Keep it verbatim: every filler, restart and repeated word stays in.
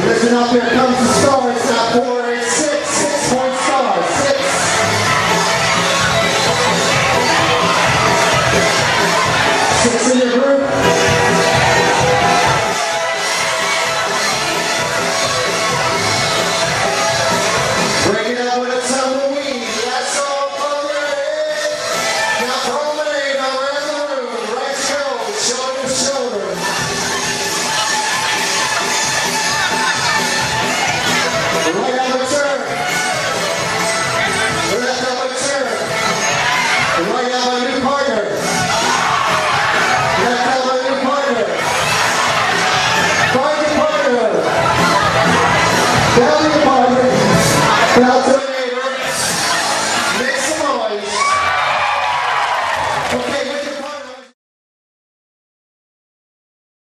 And listen up, here comes the story.